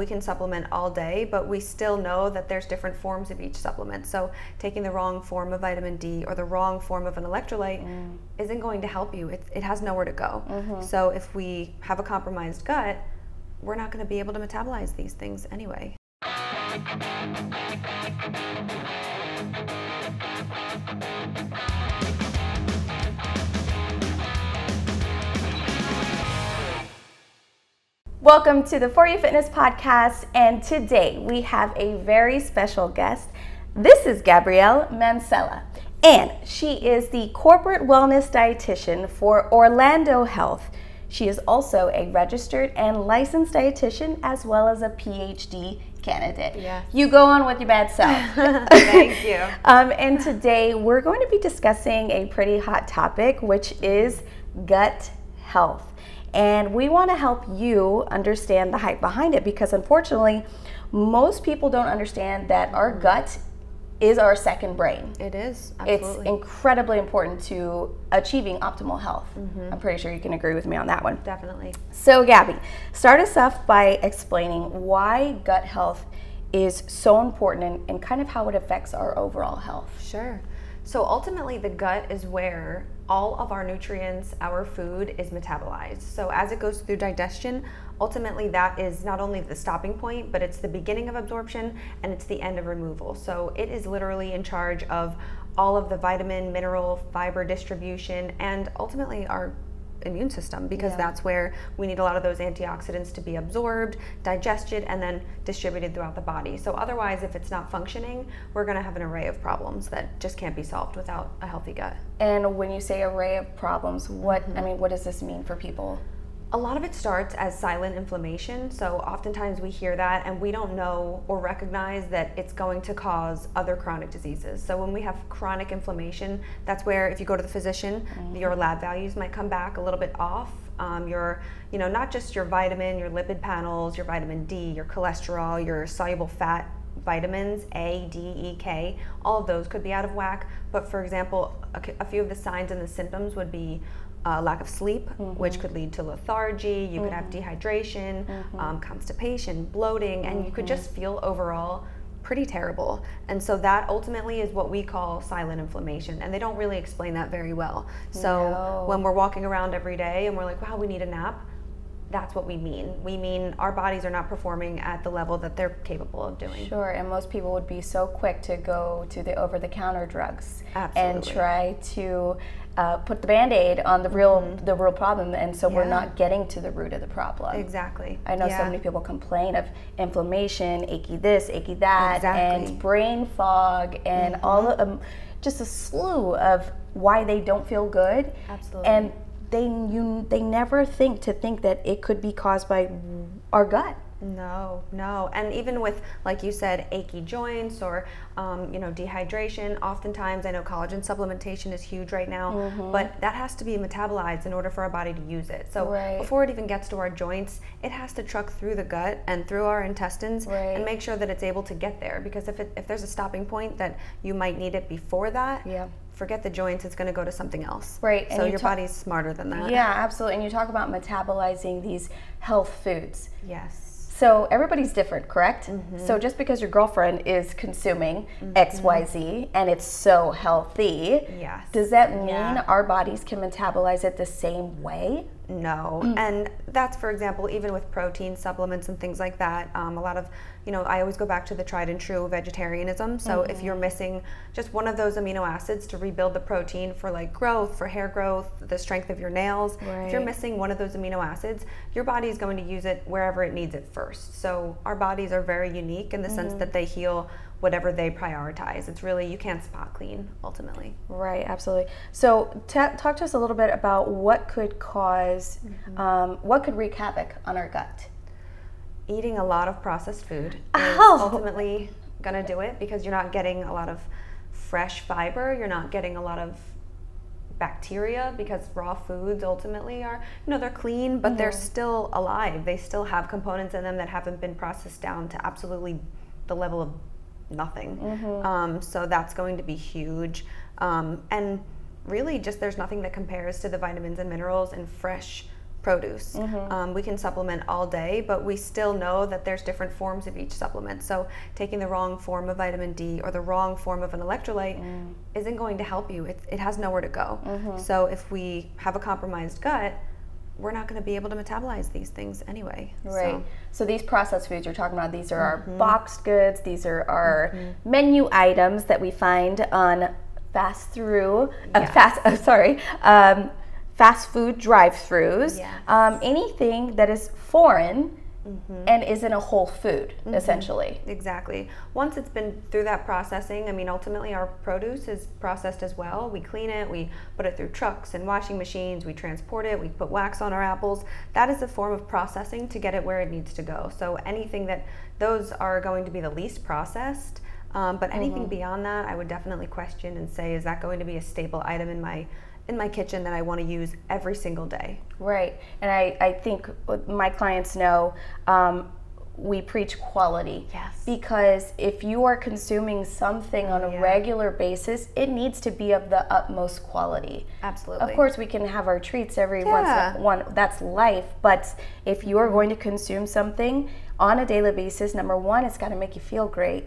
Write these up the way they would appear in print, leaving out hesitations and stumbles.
We can supplement all day, but we still know that there's different forms of each supplement. So taking the wrong form of vitamin D or the wrong form of an electrolyte isn't going to help you. It has nowhere to go. So if we have a compromised gut, we're not going to be able to metabolize these things anyway. Welcome to the For You Fitness Podcast, and today we have a very special guest. This is Gabrielle Mancella, and she is the corporate wellness dietitian for Orlando Health. She is also a registered and licensed dietitian, as well as a PhD candidate. Yes. You go on with your bad self. Thank you. And today we're going to be discussing a pretty hot topic, which is gut health. And we want to help you understand the hype behind it, because unfortunately, most people don't understand that our gut is our second brain. It is, absolutely. It's incredibly important to achieving optimal health. I'm pretty sure you can agree with me on that one. Definitely. So Gabby, start us off by explaining why gut health is so important and kind of how it affects our overall health. Sure. So ultimately, the gut is where all of our nutrients, our food, is metabolized. So as it goes through digestion, ultimately that is not only the stopping point, but it's the beginning of absorption and it's the end of removal. So it is literally in charge of all of the vitamin, mineral, fiber distribution, and ultimately our immune system, because that's where we need a lot of those antioxidants to be absorbed, digested, and then distributed throughout the body. So otherwise, if it's not functioning, we're going to have an array of problems that just can't be solved without a healthy gut. And when you say array of problems, what I mean, what does this mean for people? A lot of it starts as silent inflammation. So oftentimes we hear that and we don't know or recognize that it's going to cause other chronic diseases. So when we have chronic inflammation, that's where if you go to the physician, your lab values might come back a little bit off. Your, you know, not just your vitamin, your lipid panels, your vitamin D, your cholesterol, your soluble fat, vitamins A, D, E, K, all of those could be out of whack. But for example, a few of the signs and the symptoms would be lack of sleep, which could lead to lethargy, you could have dehydration, constipation, bloating, and you could just feel overall pretty terrible. And so that ultimately is what we call silent inflammation, and they don't really explain that very well. So when we're walking around every day and we're like, wow, we need a nap, that's what we mean. We mean our bodies are not performing at the level that they're capable of doing. Sure, and most people would be so quick to go to the over-the-counter drugs and try to put the Band-Aid on the real problem, and so we're not getting to the root of the problem. Exactly. I know so many people complain of inflammation, achy this, achy that, and brain fog, and all of, just a slew of why they don't feel good. Absolutely. And they never think that it could be caused by our gut. No, no. And even with, like you said, achy joints or you know, dehydration, oftentimes I know collagen supplementation is huge right now, but that has to be metabolized in order for our body to use it. So before it even gets to our joints, it has to truck through the gut and through our intestines and make sure that it's able to get there, because if there's a stopping point that you might need it before that, forget the joints, it's going to go to something else. Right. So your body's smarter than that. Yeah, absolutely. And you talk about metabolizing these health foods. Yes. So everybody's different, correct? So just because your girlfriend is consuming XYZ and it's so healthy, does that mean our bodies can metabolize it the same way? No, and that's, for example, even with protein supplements and things like that, a lot of, you know, I always go back to the tried and true vegetarianism. So if you're missing just one of those amino acids to rebuild the protein for like growth, for hair growth, the strength of your nails, if you're missing one of those amino acids, your body is going to use it wherever it needs it first. So our bodies are very unique in the sense that they heal whatever they prioritize. It's really, you can't spot clean, ultimately. Right, absolutely. So talk to us a little bit about what could cause, what could wreak havoc on our gut? Eating a lot of processed food is ultimately gonna do it, because you're not getting a lot of fresh fiber, you're not getting a lot of bacteria, because raw foods ultimately are, you know, they're clean, but they're still alive. They still have components in them that haven't been processed down to absolutely the level of nothing. So that's going to be huge. And really just there's nothing that compares to the vitamins and minerals and fresh produce. Mm-hmm. We can supplement all day, but we still know that there's different forms of each supplement. So taking the wrong form of vitamin D or the wrong form of an electrolyte isn't going to help you. It has nowhere to go. Mm-hmm. So if we have a compromised gut, we're not going to be able to metabolize these things anyway. Right. So these processed foods you're talking about, these are our boxed goods, these are our menu items that we find on fast food drive-thrus, anything that is foreign and isn't a whole food, essentially. Exactly. Once it's been through that processing, I mean, ultimately our produce is processed as well. We clean it, we put it through trucks and washing machines, we transport it, we put wax on our apples. That is a form of processing to get it where it needs to go. So anything that, those are going to be the least processed, but anything beyond that, I would definitely question and say, is that going to be a staple item in my kitchen that I want to use every single day? Right. And I think my clients know we preach quality. Yes. Because if you are consuming something on a regular basis, it needs to be of the utmost quality. Absolutely. Of course, we can have our treats every once, that's life, but if you are going to consume something on a daily basis, number one, it's got to make you feel great.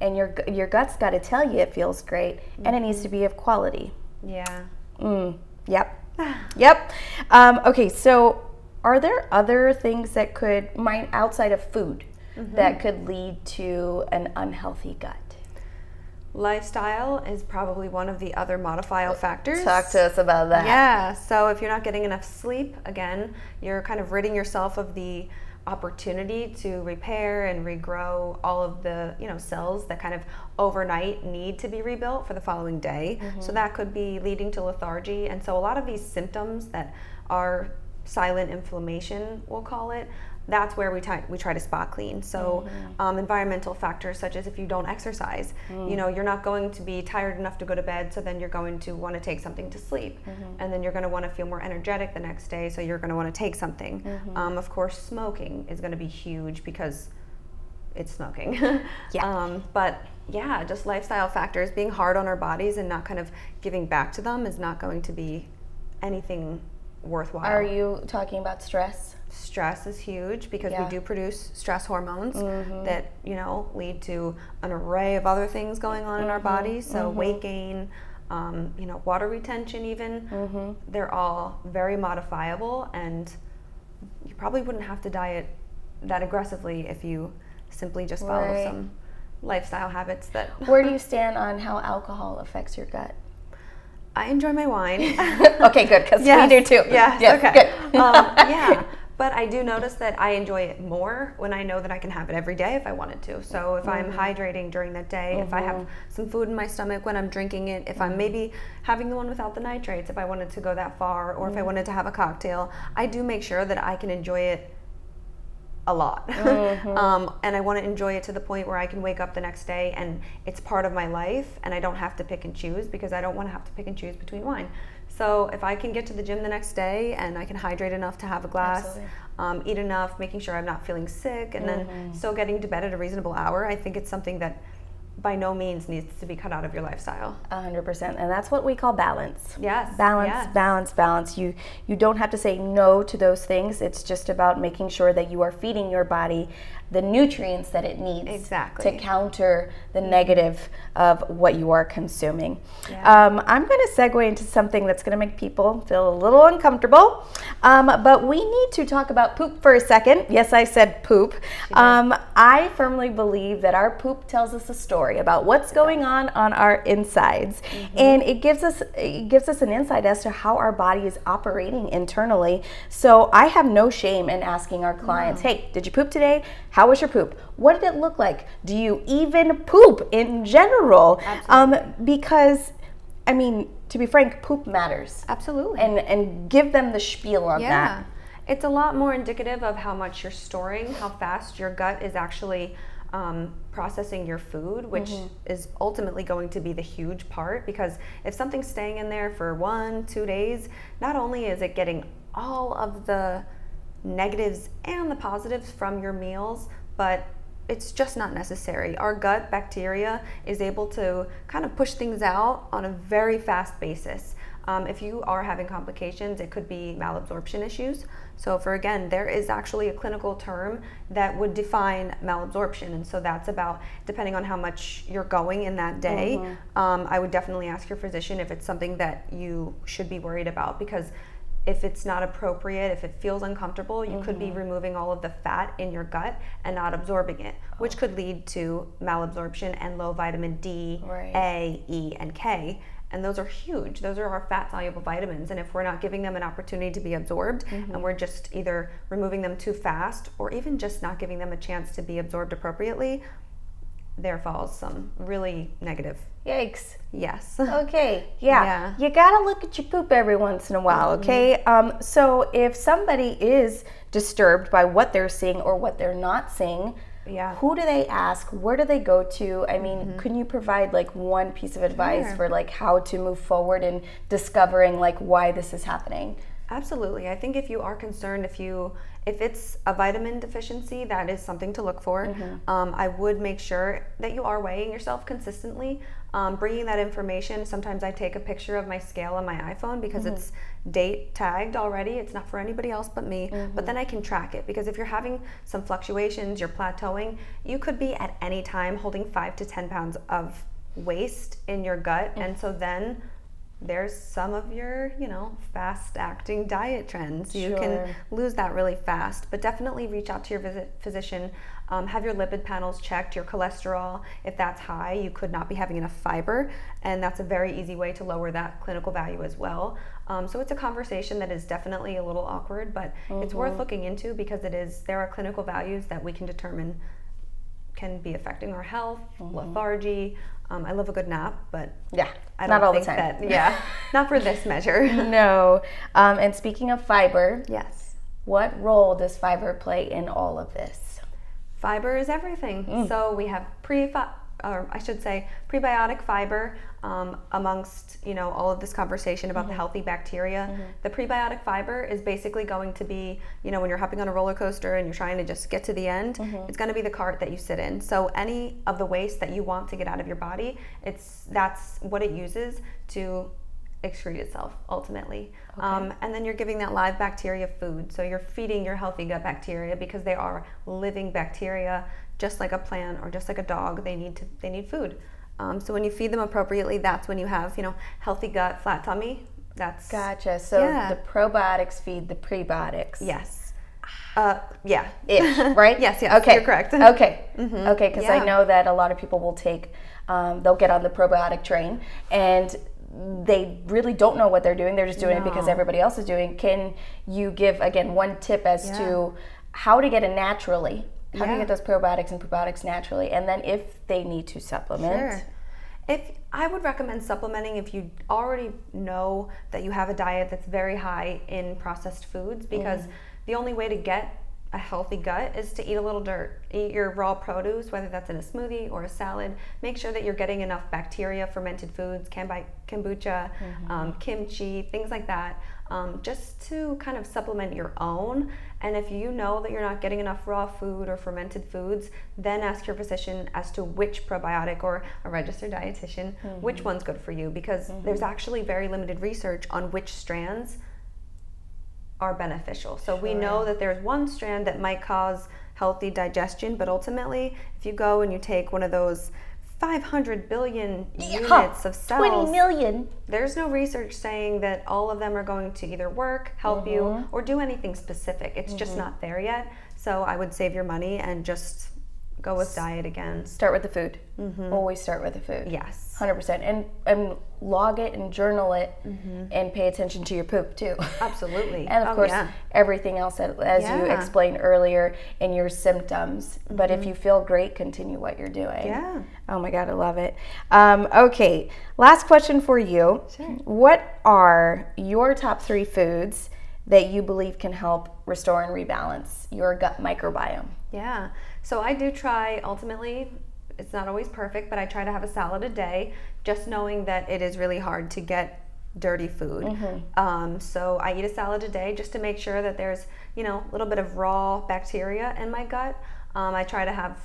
And your gut's got to tell you it feels great, and it needs to be of quality. Yeah. Yep. Okay, so are there other things that could, outside of food, that could lead to an unhealthy gut? Lifestyle is probably one of the other modifiable factors. Talk to us about that. Yeah, so if you're not getting enough sleep, again, you're kind of ridding yourself of the opportunity to repair and regrow all of the cells that kind of overnight need to be rebuilt for the following day. So that could be leading to lethargy. And so a lot of these symptoms that are silent inflammation, we'll call it, that's where we try to spot clean. So environmental factors such as if you don't exercise, you're not going to be tired enough to go to bed, so then you're going to want to take something to sleep. And then you're going to want to feel more energetic the next day, so you're going to want to take something. Of course, smoking is going to be huge because it's smoking. But yeah, just lifestyle factors, being hard on our bodies and not kind of giving back to them is not going to be anything worthwhile. Are you talking about stress? Stress is huge because we do produce stress hormones that, lead to an array of other things going on in our bodies. So weight gain, water retention even, they're all very modifiable, and you probably wouldn't have to diet that aggressively if you simply just follow some lifestyle habits that... Where do you stand on how alcohol affects your gut? I enjoy my wine. Okay, good, because we do too. Good. But I do notice that I enjoy it more when I know that I can have it every day if I wanted to. So if I'm hydrating during that day, if I have some food in my stomach when I'm drinking it, if I'm maybe having the one without the nitrates, if I wanted to go that far, or if I wanted to have a cocktail, I do make sure that I can enjoy it a lot. And I want to enjoy it to the point where I can wake up the next day and it's part of my life, and I don't have to pick and choose, because I don't want to have to pick and choose between wine. So if I can get to the gym the next day and I can hydrate enough to have a glass, eat enough, making sure I'm not feeling sick, and then still getting to bed at a reasonable hour, I think it's something that by no means needs to be cut out of your lifestyle. 100%, and that's what we call balance. Yes. Balance. You don't have to say no to those things. It's just about making sure that you are feeding your body the nutrients that it needs to counter the negative of what you are consuming. Yeah. I'm gonna segue into something that's gonna make people feel a little uncomfortable, but we need to talk about poop for a second. Yes, I said poop. I firmly believe that our poop tells us a story about what's going on our insides. And it gives us an insight as to how our body is operating internally. So I have no shame in asking our clients, hey, did you poop today? How was your poop? What did it look like? Do you even poop in general? Because, I mean, to be frank, poop matters. Absolutely. And give them the spiel on that. It's a lot more indicative of how much you're storing, how fast your gut is actually processing your food, which is ultimately going to be the huge part, because if something's staying in there for 1-2 days, not only is it getting all of the negatives and the positives from your meals, but it's just not necessary. Our gut bacteria is able to kind of push things out on a very fast basis. If you are having complications, it could be malabsorption issues. So for again, there is actually a clinical term that would define malabsorption. And so that's about, depending on how much you're going in that day, I would definitely ask your physician if it's something that you should be worried about, because if it's not appropriate, if it feels uncomfortable, you could be removing all of the fat in your gut and not absorbing it, which could lead to malabsorption and low vitamin D, A, E, and K. And those are huge. Those are our fat-soluble vitamins. And if we're not giving them an opportunity to be absorbed, and we're just either removing them too fast or even just not giving them a chance to be absorbed appropriately, there falls some really negative. Yikes. Yes. Okay. Yeah. You gotta look at your poop every once in a while, okay? So if somebody is disturbed by what they're seeing or what they're not seeing, who do they ask? Where do they go to? I mean, can you provide like one piece of advice for like how to move forward in discovering like why this is happening? Absolutely. I think if you are concerned, if it's a vitamin deficiency, that is something to look for. I would make sure that you are weighing yourself consistently, bringing that information. Sometimes I take a picture of my scale on my iPhone because it's date tagged already. It's not for anybody else but me, but then I can track it, because if you're having some fluctuations, you're plateauing, you could be at any time holding 5 to 10 pounds of waste in your gut. And so then there's some of your, you know, fast-acting diet trends. You can lose that really fast, but definitely reach out to your physician. Have your lipid panels checked, your cholesterol. If that's high, you could not be having enough fiber, and that's a very easy way to lower that clinical value as well. So it's a conversation that is definitely a little awkward, but it's worth looking into, because it is, there are clinical values that we can determine can be affecting our health, lethargy. I love a good nap, but I don't think that, not for this measure. No. And speaking of fiber, what role does fiber play in all of this? Fiber is everything. So we have prebiotic fiber amongst, you know, all of this conversation about the healthy bacteria. The prebiotic fiber is basically going to be, you know, when you're hopping on a roller coaster and you're trying to just get to the end, it's going to be the cart that you sit in. So any of the waste that you want to get out of your body, that's what it uses to excrete itself ultimately. And then you're giving that live bacteria food. So you're feeding your healthy gut bacteria, because they are living bacteria. Just like a plant or just like a dog, they need food. So when you feed them appropriately, that's when you have, you know, healthy gut, flat tummy. That's gotcha. So the probiotics feed the prebiotics. Yes. Right? yes. Okay. You're correct. Okay. Okay. Because I know that a lot of people will take, they'll get on the probiotic train and they really don't know what they're doing. They're just doing it because everybody else is doing. Can you give again one tip as to how to get it naturally? How do you get those probiotics and prebiotics naturally? And then if they need to supplement. I would recommend supplementing if you already know that you have a diet that's very high in processed foods, because the only way to get a healthy gut is to eat a little dirt. Eat your raw produce, whether that's in a smoothie or a salad. Make sure that you're getting enough bacteria, fermented foods, kombucha, kimchi, things like that, just to kind of supplement your own. And if you know that you're not getting enough raw food or fermented foods, then ask your physician as to which probiotic, or a registered dietitian, which one's good for you, because there's actually very limited research on which strands are beneficial. So we know that there's one strand that might cause healthy digestion, but ultimately, if you go and you take one of those 500 billion units of cells, 20 million, there's no research saying that all of them are going to either work, help you, or do anything specific. It's just not there yet. So I would save your money and just go with diet again. Start with the food. Always start with the food. Yes. 100%. And log it and journal it and pay attention to your poop too. Absolutely. And of course, everything else as you explained earlier, and your symptoms. But if you feel great, continue what you're doing. Yeah. Oh my God, I love it. Okay, last question for you. Sure. What are your top 3 foods that you believe can help restore and rebalance your gut microbiome? Yeah. So I do try, ultimately, it's not always perfect, but I try to have a salad a day, just knowing that it is really hard to get dirty food. So I eat a salad a day just to make sure that there's, you know, a little bit of raw bacteria in my gut. I try to have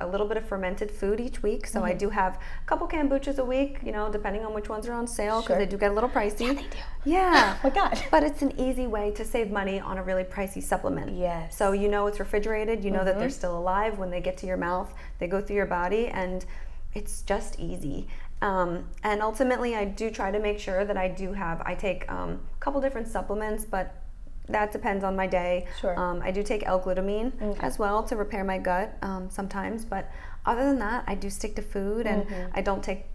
a little bit of fermented food each week. So I do have a couple kombuchas a week, you know, depending on which ones are on sale, because they do get a little pricey. Yeah, they do. Yeah. Oh my God. But it's an easy way to save money on a really pricey supplement. Yes. So you know it's refrigerated, you know that they're still alive. When they get to your mouth, they go through your body, and it's just easy. And ultimately, I do try to make sure that I take a couple different supplements, but that depends on my day. Sure. I do take L-glutamine as well to repair my gut sometimes, but other than that, I do stick to food, and I don't take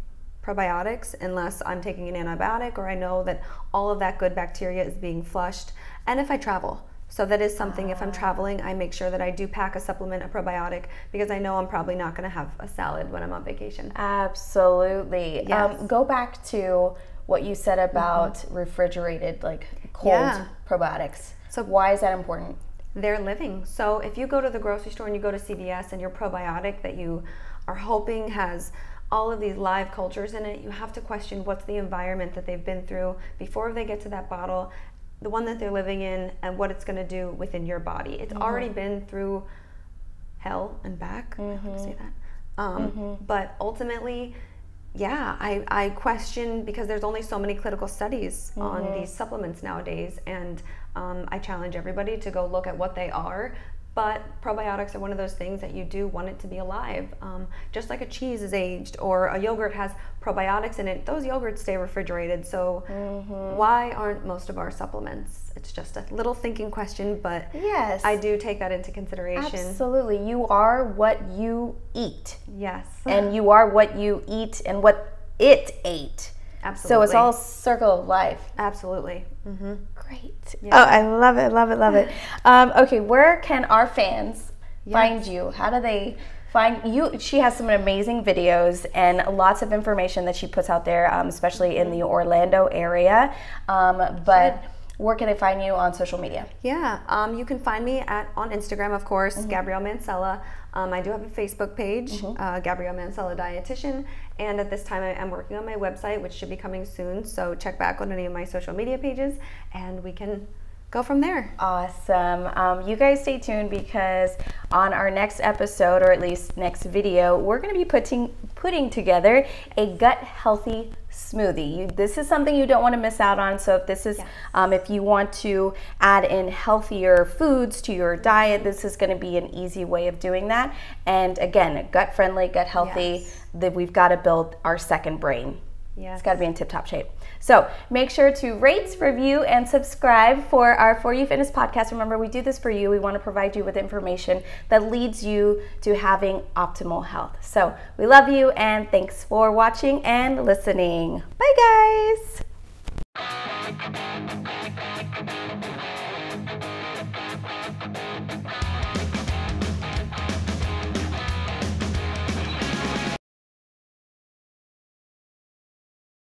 probiotics unless I'm taking an antibiotic or I know that all of that good bacteria is being flushed, and if I travel. So that is something, if I'm traveling, I make sure that I do pack a supplement, a probiotic, because I know I'm probably not gonna have a salad when I'm on vacation. Absolutely. Yes. Go back to what you said about refrigerated, like cold probiotics. So why is that important? They're living. So if you go to the grocery store and you go to CVS and your probiotic that you are hoping has all of these live cultures in it, you have to question what's the environment that they've been through before they get to that bottle, the one that they're living in, and what it's gonna do within your body. It's already been through hell and back, I want to say that. But ultimately, yeah, I question, because there's only so many clinical studies on these supplements nowadays, and I challenge everybody to go look at what they are. But probiotics are one of those things that you do want it to be alive. Just like a cheese is aged or a yogurt has probiotics in it, those yogurts stay refrigerated. So why aren't most of our supplements? It's just a little thinking question, but yes, I do take that into consideration. Absolutely. You are what you eat. Yes. And you are what you eat and what it ate. Absolutely. So it's all circle of life. Absolutely. Great. Yeah. Oh, I love it, love it, love it. Okay, where can our fans find you? How do they find you? She has some amazing videos and lots of information that she puts out there, especially in the Orlando area. But where can I find you on social media? Yeah, you can find me on Instagram, of course, Gabrielle Mancella. I do have a Facebook page, Gabrielle Mancella Dietitian, and at this time I am working on my website, which should be coming soon, so check back on any of my social media pages, and we can go from there. Awesome. You guys stay tuned, because on our next episode, or at least next video, we're going to be putting together a gut-healthy smoothie. This is something you don't want to miss out on, so if this is if you want to add in healthier foods to your diet, this is going to be an easy way of doing that. And again, gut friendly, gut healthy, that we've got to build our second brain. It's got to be in tip-top shape. So make sure to rate, review, and subscribe for our For You Fitness podcast. Remember, we do this for you. We want to provide you with information that leads you to having optimal health. So we love you, and thanks for watching and listening. Bye, guys.